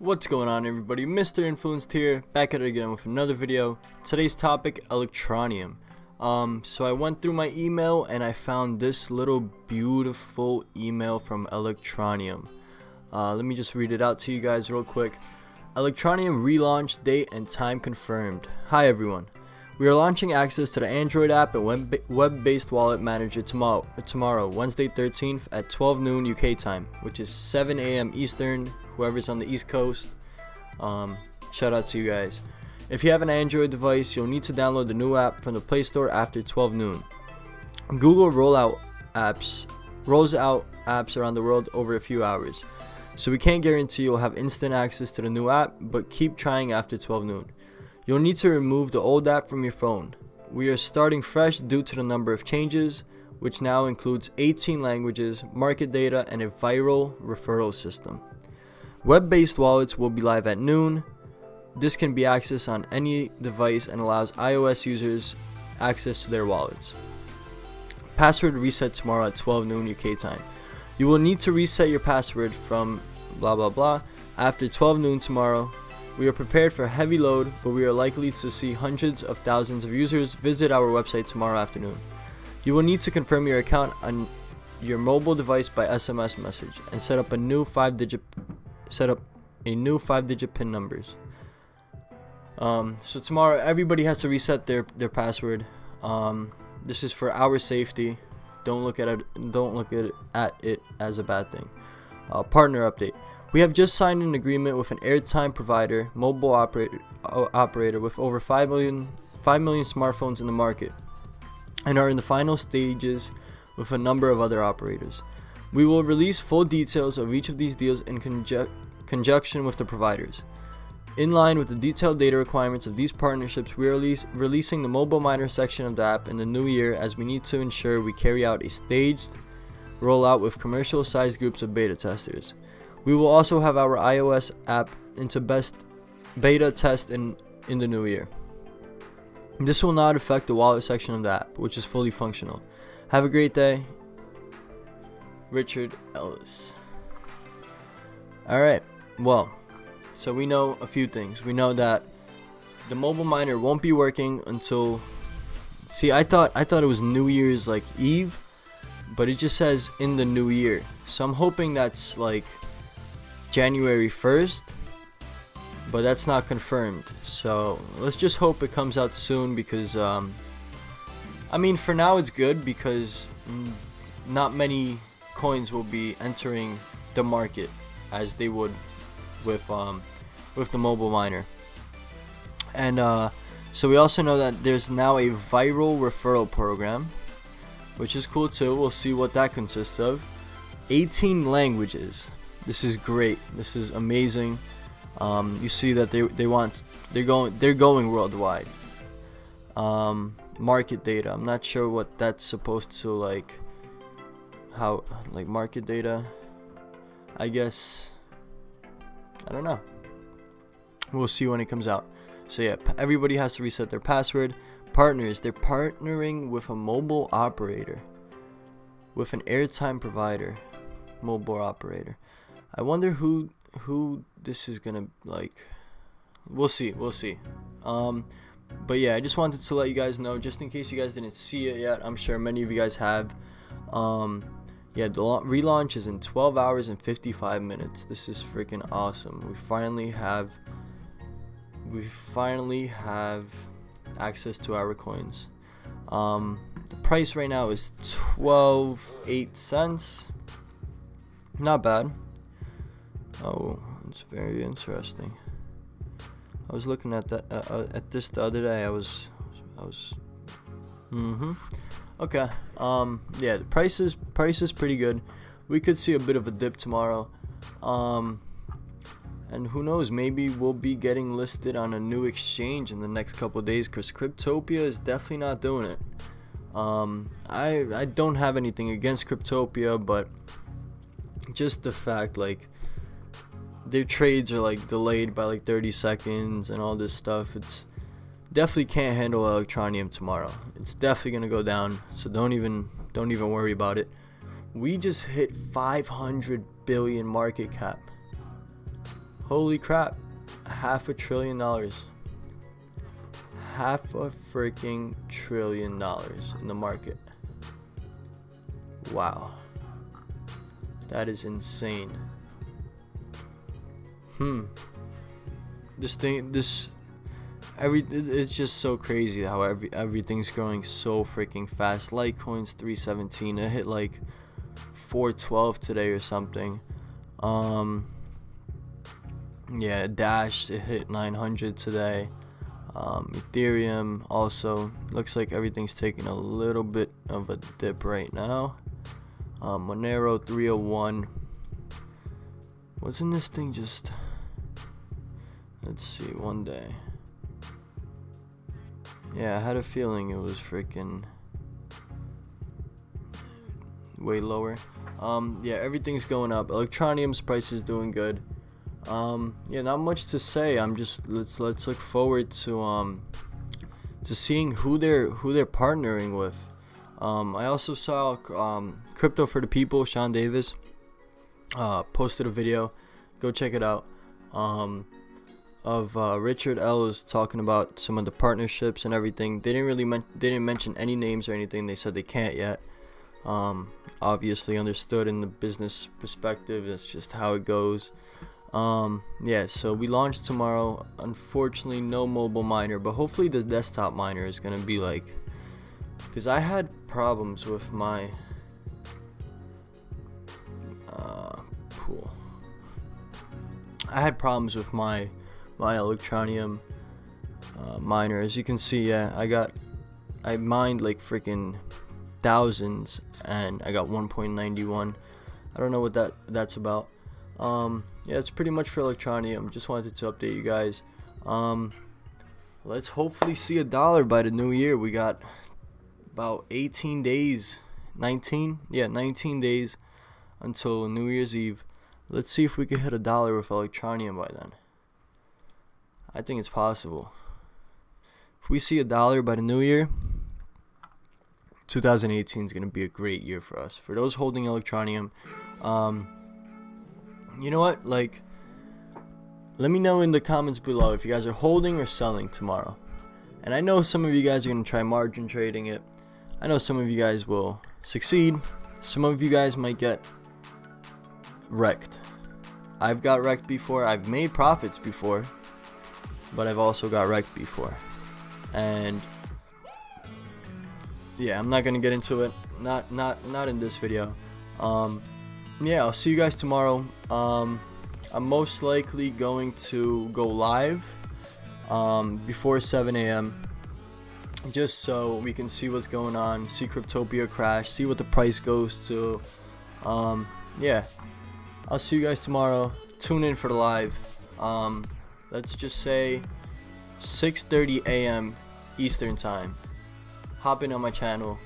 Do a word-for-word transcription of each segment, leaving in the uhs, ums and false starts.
What's going on, everybody? Mister Influenced here, back at it again with another video. Today's topic, Electroneum. Um, so I went through my email and I found this little beautiful email from Electroneum. Uh, let me just read it out to you guys real quick. Electroneum relaunch date and time confirmed. Hi everyone. We are launching access to the Android app and web-based wallet manager tomorrow, tomorrow, Wednesday thirteenth at twelve noon U K time, which is seven A M Eastern. Whoever's on the East Coast, um, shout out to you guys. If you have an Android device, you'll need to download the new app from the Play Store after twelve noon. Google rollout apps rolls out apps around the world over a few hours, so we can't guarantee you'll have instant access to the new app, but keep trying after twelve noon. You'll need to remove the old app from your phone. We are starting fresh due to the number of changes, which now includes eighteen languages, market data, and a viral referral system. Web-based wallets will be live at noon. This can be accessed on any device and allows iOS users access to their wallets. Password reset tomorrow at twelve noon U K time. You will need to reset your password from blah blah blah after twelve noon tomorrow. We are prepared for a heavy load, but we are likely to see hundreds of thousands of users visit our website tomorrow afternoon. You will need to confirm your account on your mobile device by S M S message and set up a new five-digit set up a new five-digit pin numbers. Um, so tomorrow everybody has to reset their their password. Um, this is for our safety. Don't look at it. Don't look at it, at it as a bad thing. Uh, partner update. We have just signed an agreement with an airtime provider, mobile operator uh, operator with over five million smartphones in the market, and are in the final stages with a number of other operators. We will release full details of each of these deals in conju conjunction with the providers. In line with the detailed data requirements of these partnerships, we are release releasing the mobile miner section of the app in the new year, as we need to ensure we carry out a staged rollout with commercial-sized groups of beta testers. We will also have our iOS app into best beta test in, in the new year. This will not affect the wallet section of the app, which is fully functional. Have a great day. Richard Ellis. Alright, well, so we know a few things. We know that the mobile miner won't be working until, see, I thought I thought it was New Year's like Eve, but it just says in the new year. So I'm hoping that's like January first, but that's not confirmed. So let's just hope it comes out soon, because um, I mean, for now it's good because not many coins will be entering the market as they would with um, with the mobile miner. And uh, so we also know that there's now a viral referral program, which is cool too. We'll see what that consists of. eighteen languages. This is great. This is amazing. Um, you see that they they want they're going they're going worldwide. Um, market data. I'm not sure what that's supposed to like. How like market data, I guess. I don't know, we'll see when it comes out. So yeah, everybody has to reset their password. Partners, they're partnering with a mobile operator, with an airtime provider, mobile operator. I wonder who who this is gonna like. We'll see we'll see. Um but yeah, I just wanted to let you guys know, just in case you guys didn't see it yet. I'm sure many of you guys have. um Yeah, the relaunch is in twelve hours and fifty-five minutes. This is freaking awesome. We finally have, we finally have access to our coins. Um, the price right now is twelve eight cents. Not bad. Oh, it's very interesting. I was looking at that uh, at this the other day. I was, I was. Mm-hmm. Okay, um, yeah, the price is, price is pretty good. We could see a bit of a dip tomorrow. Um, and who knows, maybe we'll be getting listed on a new exchange in the next couple days, because Cryptopia is definitely not doing it. Um, I, I don't have anything against Cryptopia, but just the fact, like, their trades are, like, delayed by, like, thirty seconds and all this stuff. It's... definitely can't handle Electroneum tomorrow. It's definitely gonna go down, so don't even don't even worry about it. We just hit five hundred billion market cap. Holy crap, half a trillion dollars. Half a freaking trillion dollars in the market. Wow. That is insane. Hmm. This thing, this, every, it's just so crazy how every, everything's growing so freaking fast. Litecoin's three seventeen. It hit like four twelve today or something. Um, yeah, Dash, it hit nine hundred today. Um, Ethereum also looks like everything's taking a little bit of a dip right now. Um, Monero three oh one. Wasn't this thing just? Let's see, one day. Yeah, I had a feeling it was freaking way lower. Um, yeah, everything's going up. Electroneum's price is doing good. Um, yeah, not much to say. I'm just let's let's look forward to um to seeing who they're who they're partnering with. Um, I also saw um, Crypto for the People, Sean Davis, uh, posted a video. Go check it out. Um, of uh, Richard Ellis talking about some of the partnerships and everything. They didn't really men they didn't mention any names or anything. They said they can't yet. Um, obviously understood in the business perspective. That's just how it goes. Um, yeah. So we launch tomorrow. Unfortunately, no mobile miner, but hopefully the desktop miner is gonna be like. Because I had problems with my uh, pool. I had problems with my my Electroneum uh, miner. As you can see, yeah, I got I mined like freaking thousands, and I got one point nine one. I don't know what that that's about. Um, yeah, it's pretty much for Electroneum. Just wanted to update you guys. Um, let's hopefully see a dollar by the new year. We got about eighteen days nineteen yeah nineteen days until New Year's Eve. Let's see if we can hit a dollar with Electroneum by then. I think it's possible. If we see a dollar by the new year, two thousand eighteen is gonna be a great year for us, for those holding Electroneum. Um, you know what, like, let me know in the comments below if you guys are holding or selling tomorrow. And I know some of you guys are gonna try margin trading it. I know some of you guys will succeed. Some of you guys might get wrecked. I've got wrecked before. I've made profits before, but I've also got wrecked before. And yeah, I'm not gonna get into it. Not not not in this video. Um, yeah, I'll see you guys tomorrow. Um, I'm most likely going to go live um, before seven A M just so we can see what's going on, see Cryptopia crash, see what the price goes to. Um, yeah, I'll see you guys tomorrow. Tune in for the live. Um, let's just say six thirty A M Eastern time. Hop in on my channel,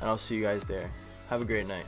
and I'll see you guys there. Have a great night.